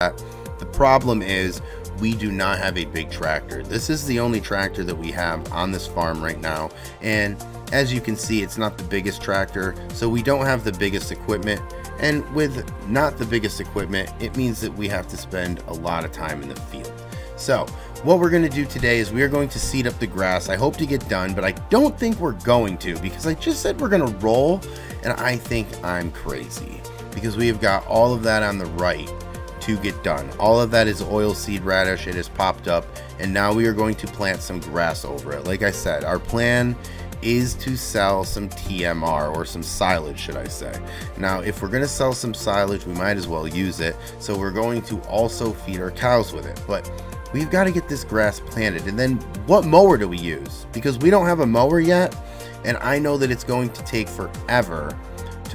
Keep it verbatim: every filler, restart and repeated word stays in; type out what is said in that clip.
The problem is we do not have a big tractor. This is the only tractor that we have on this farm right now, and as you can see, it's not the biggest tractor, so we don't have the biggest equipment. And with not the biggest equipment, it means that we have to spend a lot of time in the field. So what we're going to do today is we are going to seed up the grass. I hope to get done, but I don't think we're going to, because I just said we're going to roll, and I think I'm crazy because we have got all of that on the right to get done. All of that is oilseed radish. It has popped up, and now we are going to plant some grass over it. Like I said, our plan is to sell some T M R, or some silage should I say. Now if we're going to sell some silage, we might as well use it, so we're going to also feed our cows with it. But we've got to get this grass planted, and then what mower do we use, because we don't have a mower yet, and I know that it's going to take forever